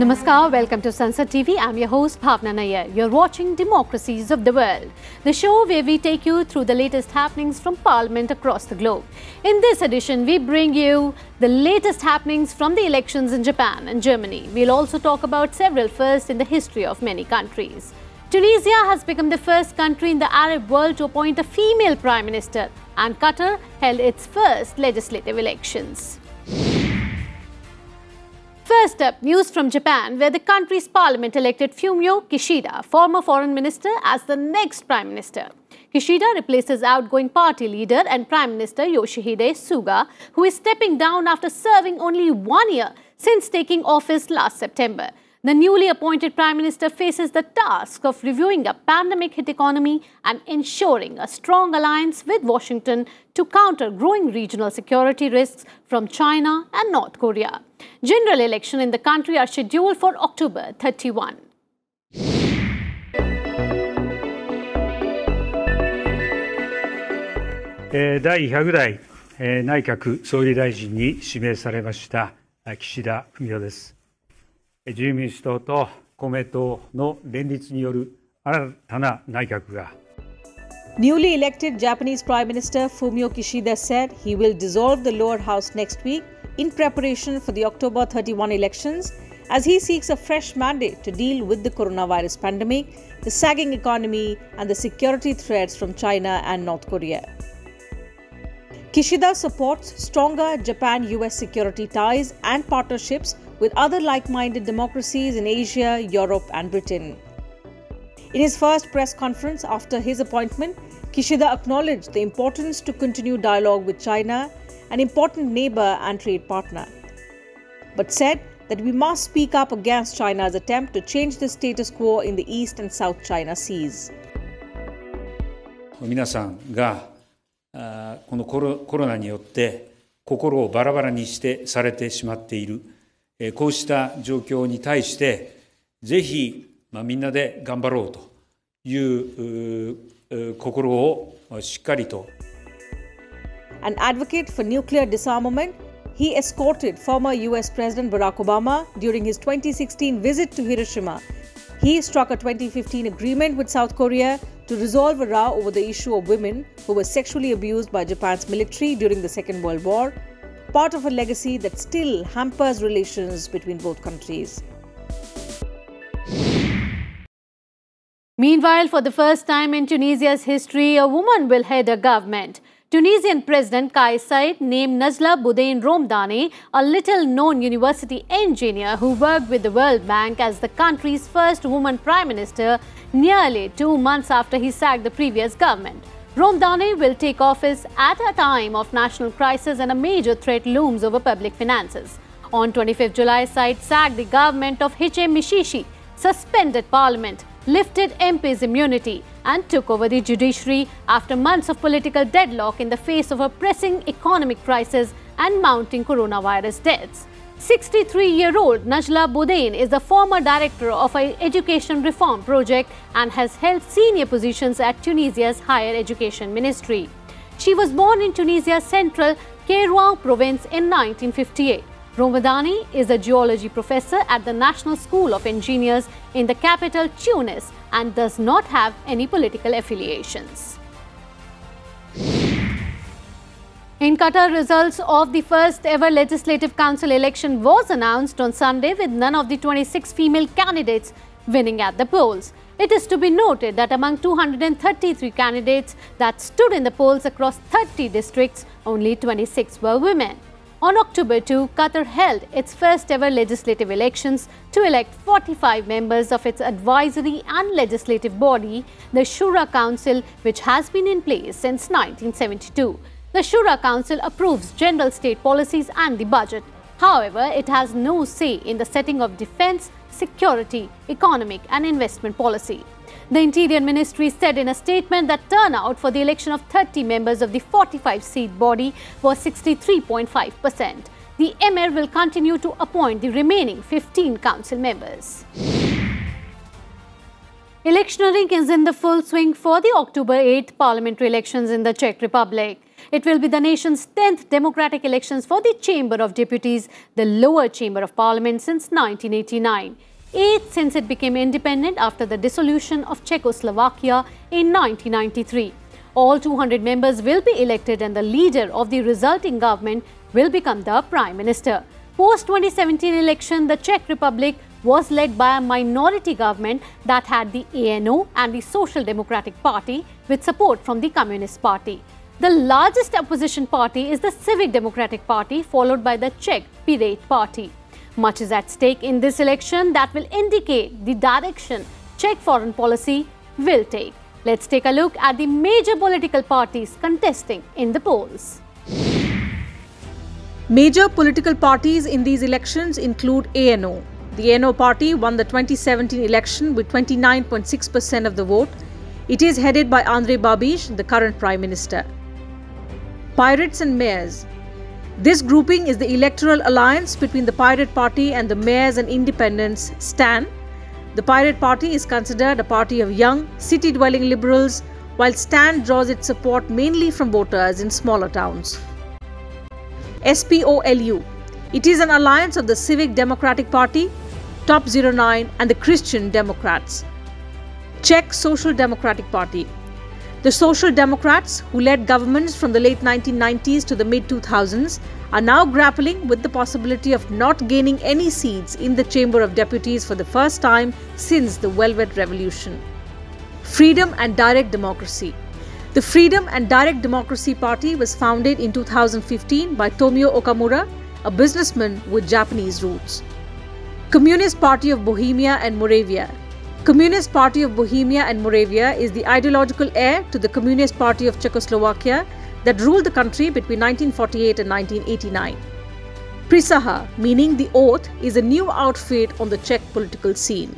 Namaskar, welcome to Sansad TV. I'm your host Bhavna Nayar. You're watching Democracies of the World, the show where we take you through the latest happenings from Parliament across the globe. In this edition, we bring you the latest happenings from the elections in Japan and Germany. We'll also talk about several firsts in the history of many countries. Tunisia has become the first country in the Arab world to appoint a female prime minister, and Qatar held its first legislative elections. First up, news from Japan, where the country's parliament elected Fumio Kishida, former foreign minister, as the next prime minister. Kishida replaces outgoing party leader and prime minister Yoshihide Suga, who is stepping down after serving only 1 year since taking office last September. The newly appointed prime minister faces the task of reviewing a pandemic-hit economy and ensuring a strong alliance with Washington to counter growing regional security risks from China and North Korea. General elections in the country are scheduled for October 31.第100代内閣総理大臣に指名されました岸田文雄です。自由民主党と公明党の連立による新たな内閣が Newly elected Japanese Prime Minister Fumio Kishida said he will dissolve the lower house next week in preparation for the October 31 elections as he seeks a fresh mandate to deal with the coronavirus pandemic, the sagging economy and the security threats from China and North Korea. Kishida supports stronger Japan-US security ties and partnerships with other like-minded democracies in Asia, Europe and Britain. In his first press conference after his appointment, Kishida acknowledged the importance to continue dialogue with China, an important neighbor and trade partner, but said that we must speak up against China's attempt to change the status quo in the East and South China Seas. 皆さんがこのコロナによって心をバラバラにしてされてしまっているこうした状況に対してぜひみんなで頑張ろうという心をしっかりと An advocate for nuclear disarmament, he escorted former US President Barack Obama during his 2016 visit to Hiroshima. He struck a 2015 agreement with South Korea to resolve a row over the issue of women who were sexually abused by Japan's military during the Second World War, part of a legacy that still hampers relations between both countries. Meanwhile, for the first time in Tunisia's history, a woman will head a government. Tunisian President Kais Saied named Najla Bouden Romdhane, a little-known university engineer who worked with the World Bank, as the country's first woman prime minister, nearly 2 months after he sacked the previous government. Romdhane will take office at a time of national crisis and a major threat looms over public finances. On 25 July, Saied sacked the government of Hichem Mishishi, suspended parliament, lifted MP's immunity and took over the judiciary after months of political deadlock in the face of a pressing economic crisis and mounting coronavirus deaths. 63-year-old Najla Bouden is the former director of an education reform project and has held senior positions at Tunisia's higher education ministry. She was born in Tunisia's central Kerouan province in 1958. Romdhane is a geology professor at the National School of Engineers in the capital Tunis and does not have any political affiliations. In Qatar, results of the first ever Legislative Council election was announced on Sunday, with none of the 26 female candidates winning at the polls. It is to be noted that among 233 candidates that stood in the polls across 30 districts, only 26 were women. On October 2, Qatar held its first ever legislative elections to elect 45 members of its advisory and legislative body, the Shura Council, which has been in place since 1972. The Shura Council approves general state policies and the budget. However, it has no say in the setting of defense, security, economic and investment policy. The Interior Ministry said in a statement that turnout for the election of 30 members of the 45-seat body was 63.5%. The emir will continue to appoint the remaining 15 council members. Electioneering is in the full swing for the October 8th parliamentary elections in the Czech Republic. It will be the nation's 10th democratic elections for the Chamber of Deputies, the lower chamber of parliament, since 1989. Eighth since it became independent after the dissolution of Czechoslovakia in 1993. All 200 members will be elected and the leader of the resulting government will become the Prime Minister. Post-2017 election, the Czech Republic was led by a minority government that had the ANO and the Social Democratic Party with support from the Communist Party. The largest opposition party is the Civic Democratic Party, followed by the Czech Pirate Party. Much is at stake in this election that will indicate the direction Czech foreign policy will take. Let's take a look at the major political parties contesting in the polls. Major political parties in these elections include ANO. The ANO party won the 2017 election with 29.6% of the vote. It is headed by Andrej Babiš, the current Prime Minister. Pirates and Mayors. This grouping is the electoral alliance between the Pirate Party and the Mayors and Independents (STAN). The Pirate Party is considered a party of young, city-dwelling liberals, while STAN draws its support mainly from voters in smaller towns. SPOLU. It is an alliance of the Civic Democratic Party, Top 09 and the Christian Democrats. Czech Social Democratic Party. The Social Democrats, who led governments from the late 1990s to the mid-2000s, are now grappling with the possibility of not gaining any seats in the Chamber of Deputies for the first time since the Velvet Revolution. Freedom and Direct Democracy. The Freedom and Direct Democracy Party was founded in 2015 by Tomio Okamura, a businessman with Japanese roots. Communist Party of Bohemia and Moravia. Communist Party of Bohemia and Moravia is the ideological heir to the Communist Party of Czechoslovakia that ruled the country between 1948 and 1989. Prisaha, meaning the oath, is a new outfit on the Czech political scene.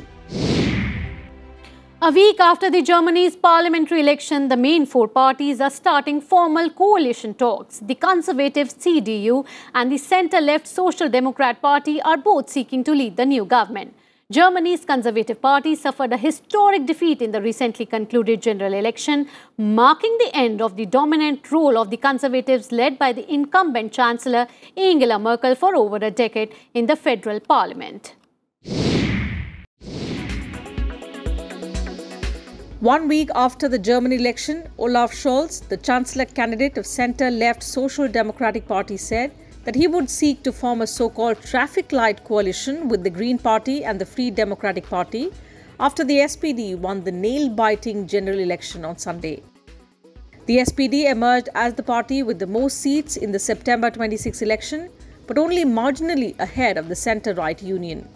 A week after the Germany's parliamentary election, the main four parties are starting formal coalition talks. The Conservative CDU and the centre-left Social Democrat Party are both seeking to lead the new government. Germany's Conservative Party suffered a historic defeat in the recently concluded general election, marking the end of the dominant role of the Conservatives led by the incumbent Chancellor Angela Merkel for over a decade in the federal parliament. 1 week after the German election, Olaf Scholz, the Chancellor candidate of centre-left Social Democratic Party, said that he would seek to form a so-called traffic light coalition with the Green Party and the Free Democratic Party after the SPD won the nail-biting general election on Sunday. The SPD emerged as the party with the most seats in the September 26 election, but only marginally ahead of the centre-right union.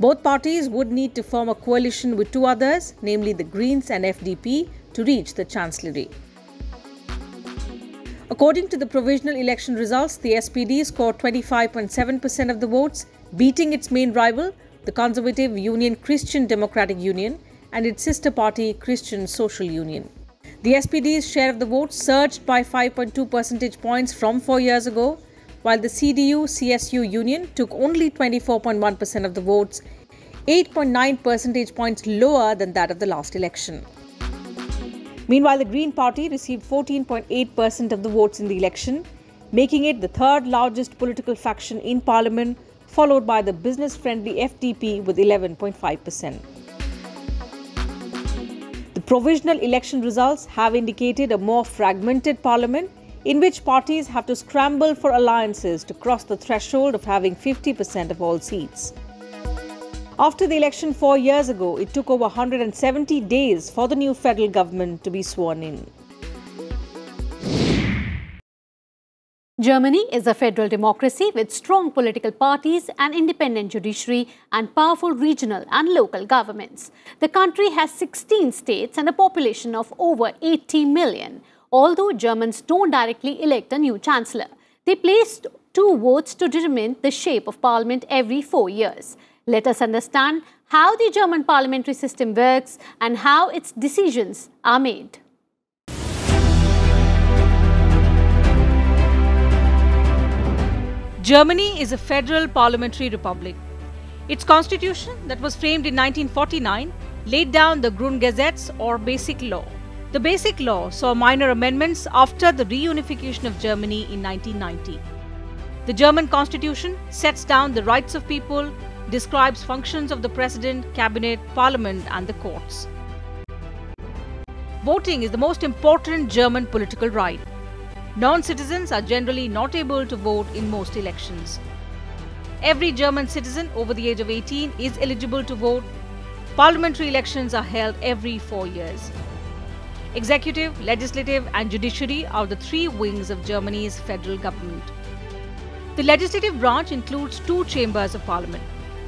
Both parties would need to form a coalition with two others, namely the Greens and FDP, to reach the Chancellery. According to the provisional election results, the SPD scored 25.7% of the votes, beating its main rival, the Conservative Union Christian Democratic Union, and its sister party, Christian Social Union. The SPD's share of the vote surged by 5.2 percentage points from 4 years ago, while the CDU-CSU Union took only 24.1% of the votes, 8.9 percentage points lower than that of the last election. Meanwhile, the Green Party received 14.8% of the votes in the election, making it the third largest political faction in Parliament, followed by the business-friendly FDP with 11.5%. The provisional election results have indicated a more fragmented Parliament, in which parties have to scramble for alliances to cross the threshold of having 50% of all seats. After the election 4 years ago, it took over 170 days for the new federal government to be sworn in. Germany is a federal democracy with strong political parties, an independent judiciary and powerful regional and local governments. The country has 16 states and a population of over 80 million. Although Germans don't directly elect a new chancellor, they place two votes to determine the shape of parliament every 4 years. Let us understand how the German parliamentary system works and how its decisions are made. Germany is a federal parliamentary republic. Its constitution, that was framed in 1949, laid down the Grundgesetz, or basic law, The Basic Law saw minor amendments after the reunification of Germany in 1990. The German Constitution sets down the rights of people, describes functions of the President, Cabinet, Parliament and the courts. Voting is the most important German political right. Non-citizens are generally not able to vote in most elections. Every German citizen over the age of 18 is eligible to vote. Parliamentary elections are held every 4 years. Executive, legislative and judiciary are the three wings of Germany's federal government. The legislative branch includes two chambers of parliament,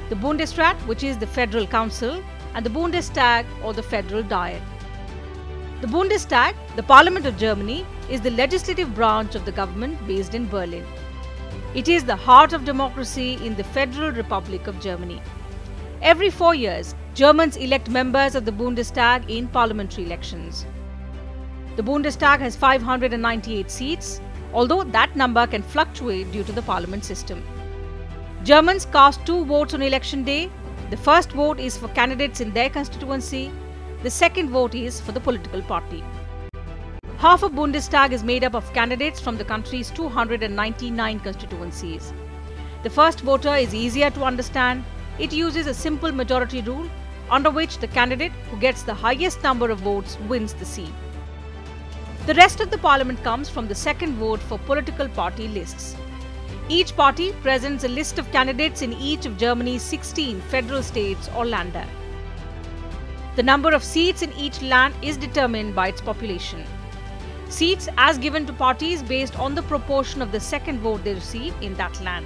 the Bundesrat, which is the federal council, and the Bundestag or the federal diet. The Bundestag, the parliament of Germany, is the legislative branch of the government based in Berlin. It is the heart of democracy in the Federal Republic of Germany. Every 4 years, Germans elect members of the Bundestag in parliamentary elections. The Bundestag has 598 seats, although that number can fluctuate due to the parliament system. Germans cast two votes on election day. The first vote is for candidates in their constituency. The second vote is for the political party. Half of Bundestag is made up of candidates from the country's 299 constituencies. The first voter is easier to understand. It uses a simple majority rule under which the candidate who gets the highest number of votes wins the seat. The rest of the parliament comes from the second vote for political party lists. Each party presents a list of candidates in each of Germany's 16 federal states or Länder. The number of seats in each land is determined by its population. Seats as given to parties based on the proportion of the second vote they receive in that land.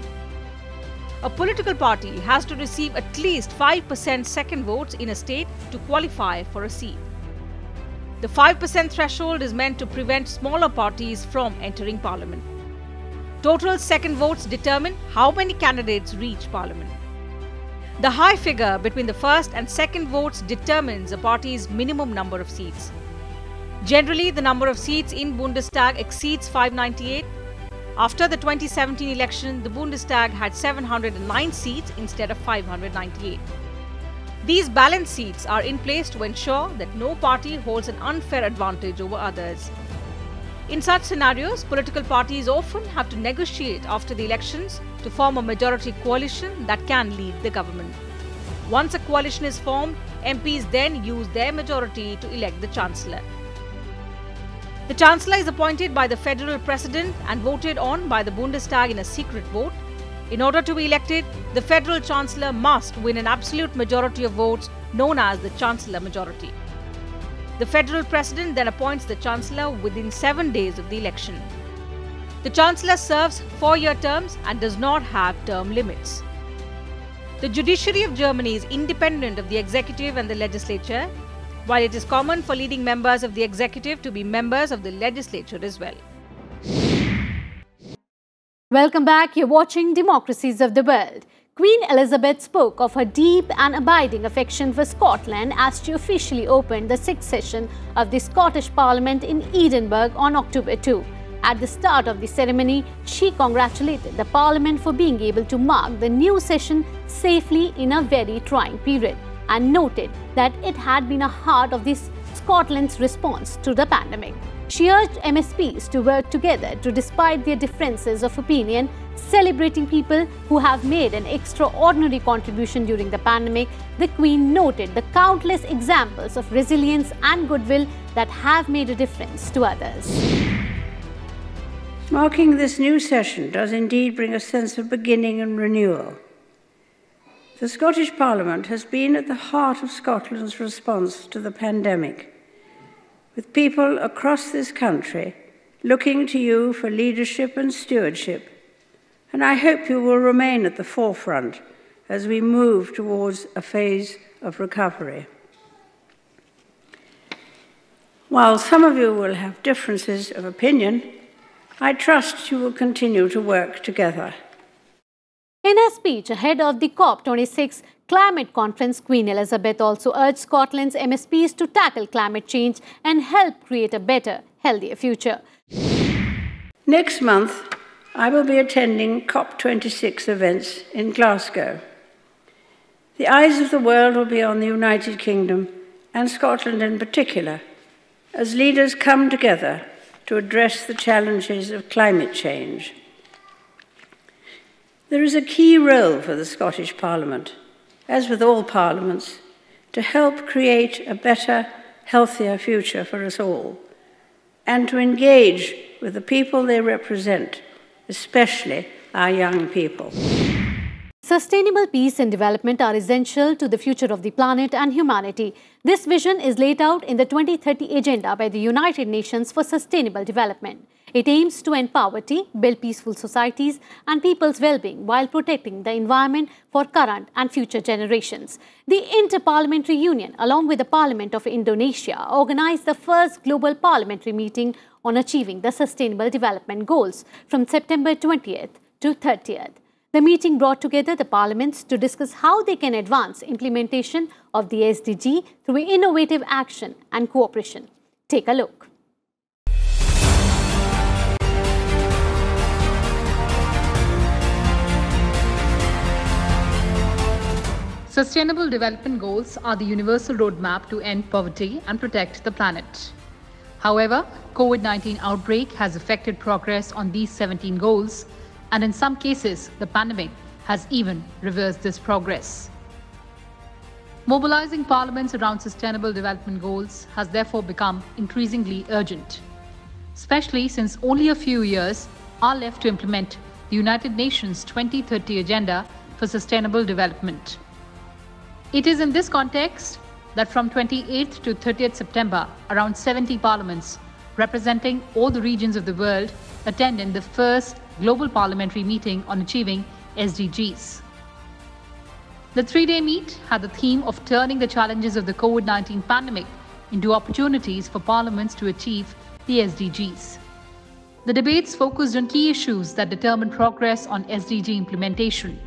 A political party has to receive at least 5% second votes in a state to qualify for a seat. The 5% threshold is meant to prevent smaller parties from entering parliament. Total second votes determine how many candidates reach parliament. The high figure between the first and second votes determines a party's minimum number of seats. Generally, the number of seats in Bundestag exceeds 598. After the 2017 election, the Bundestag had 709 seats instead of 598. These balance seats are in place to ensure that no party holds an unfair advantage over others. In such scenarios, political parties often have to negotiate after the elections to form a majority coalition that can lead the government. Once a coalition is formed, MPs then use their majority to elect the Chancellor. The Chancellor is appointed by the federal president and voted on by the Bundestag in a secret vote. In order to be elected, the federal chancellor must win an absolute majority of votes, known as the chancellor majority. The federal president then appoints the chancellor within 7 days of the election. The chancellor serves 4-year terms and does not have term limits. The judiciary of Germany is independent of the executive and the legislature, while it is common for leading members of the executive to be members of the legislature as well. Welcome back. You're watching Democracies of the World. Queen Elizabeth spoke of her deep and abiding affection for Scotland as she officially opened the sixth session of the Scottish Parliament in Edinburgh on October 2. At the start of the ceremony, she congratulated the Parliament for being able to mark the new session safely in a very trying period and noted that it had been a heart of Scotland's response to the pandemic. She urged MSPs to work together to, despite their differences of opinion, celebrating people who have made an extraordinary contribution during the pandemic. The Queen noted the countless examples of resilience and goodwill that have made a difference to others. Marking this new session does indeed bring a sense of beginning and renewal. The Scottish Parliament has been at the heart of Scotland's response to the pandemic, with people across this country looking to you for leadership and stewardship, and I hope you will remain at the forefront as we move towards a phase of recovery. While some of you will have differences of opinion, I trust you will continue to work together. In her speech ahead of the COP26, Climate Conference, Queen Elizabeth also urged Scotland's MSPs to tackle climate change and help create a better, healthier future. Next month, I will be attending COP26 events in Glasgow. The eyes of the world will be on the United Kingdom and Scotland in particular as leaders come together to address the challenges of climate change. There is a key role for the Scottish Parliament, as with all parliaments, to help create a better, healthier future for us all, and to engage with the people they represent, especially our young people. Sustainable peace and development are essential to the future of the planet and humanity. This vision is laid out in the 2030 Agenda by the United Nations for Sustainable Development. It aims to end poverty, build peaceful societies and people's well-being while protecting the environment for current and future generations. The Inter-Parliamentary Union, along with the Parliament of Indonesia, organized the first global parliamentary meeting on achieving the Sustainable Development Goals from September 20th to 30th. The meeting brought together the parliaments to discuss how they can advance implementation of the SDG through innovative action and cooperation. Take a look. Sustainable Development Goals are the universal roadmap to end poverty and protect the planet. However, COVID-19 outbreak has affected progress on these 17 goals, and in some cases, the pandemic has even reversed this progress. Mobilizing parliaments around Sustainable Development Goals has therefore become increasingly urgent, especially since only a few years are left to implement the United Nations 2030 Agenda for Sustainable Development. It is in this context that from 28th to 30th September, around 70 parliaments representing all the regions of the world attended the first global parliamentary meeting on achieving SDGs. The three-day meet had the theme of turning the challenges of the COVID-19 pandemic into opportunities for parliaments to achieve the SDGs. The debates focused on key issues that determine progress on SDG implementation.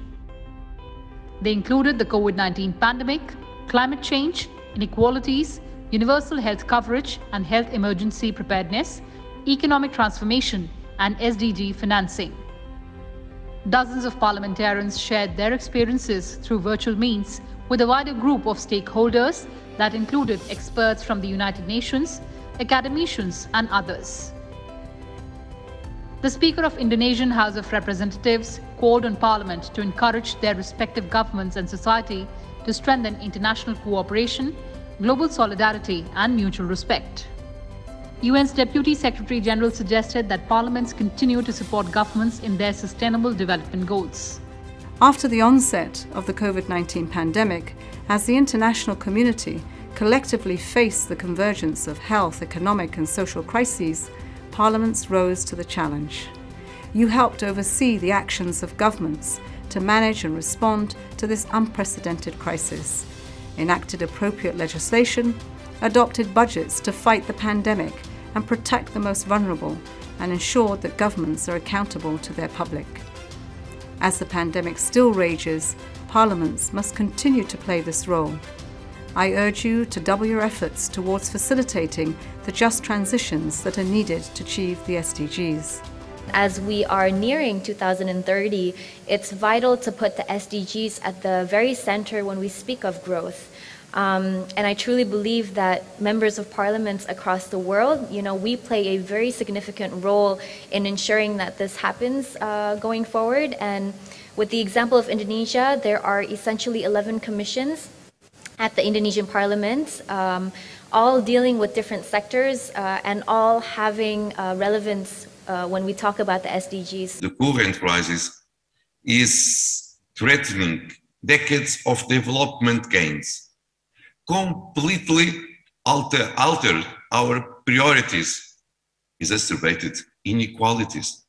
They included the COVID-19 pandemic, climate change, inequalities, universal health coverage and health emergency preparedness, economic transformation, and SDG financing. Dozens of parliamentarians shared their experiences through virtual means with a wider group of stakeholders that included experts from the United Nations, academicians, and others. The Speaker of Indonesian House of Representatives called on Parliament to encourage their respective governments and society to strengthen international cooperation, global solidarity, and mutual respect. UN's Deputy Secretary General suggested that parliaments continue to support governments in their sustainable development goals. After the onset of the COVID-19 pandemic, as the international community collectively faced the convergence of health, economic, and social crises, parliaments rose to the challenge. You helped oversee the actions of governments to manage and respond to this unprecedented crisis, enacted appropriate legislation, adopted budgets to fight the pandemic and protect the most vulnerable, and ensured that governments are accountable to their public. As the pandemic still rages, parliaments must continue to play this role. I urge you to double your efforts towards facilitating the just transitions that are needed to achieve the SDGs. As we are nearing 2030, it's vital to put the SDGs at the very center when we speak of growth. And I truly believe that members of parliaments across the world, we play a very significant role in ensuring that this happens going forward. And with the example of Indonesia, there are essentially 11 commissions at the Indonesian Parliament, all dealing with different sectors and all having relevance when we talk about the SDGs. The current crisis is threatening decades of development gains, completely altered our priorities, exacerbated inequalities,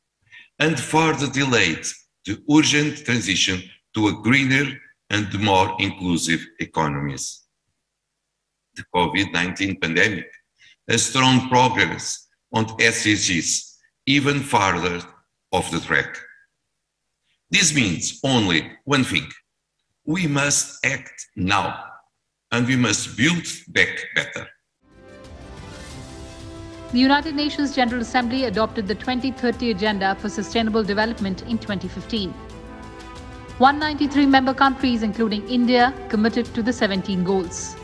and further delayed the urgent transition to a greener and more inclusive economies. The COVID-19 pandemic has strong progress on SDGs even farther off the track. This means only one thing: we must act now, and we must build back better. The United Nations General Assembly adopted the 2030 Agenda for Sustainable Development in 2015. 193 member countries, including India, committed to the 17 goals.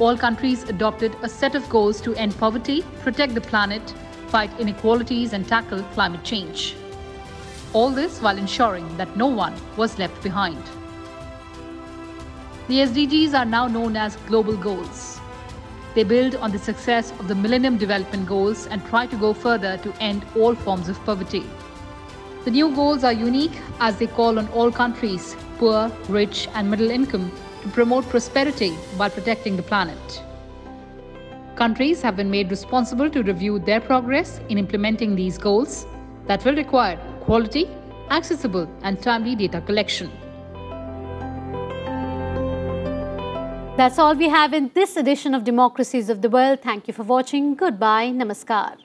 all countries adopted a set of goals to end poverty, protect the planet, fight inequalities and tackle climate change. All this while ensuring that no one was left behind. The SDGs are now known as global goals. They build on the success of the Millennium Development Goals and try to go further to end all forms of poverty. The new goals are unique as they call on all countries, poor, rich and middle income, to promote prosperity while protecting the planet. Countries have been made responsible to review their progress in implementing these goals that will require quality, accessible and timely data collection. That's all we have in this edition of Democracies of the World. Thank you for watching. Goodbye. Namaskar.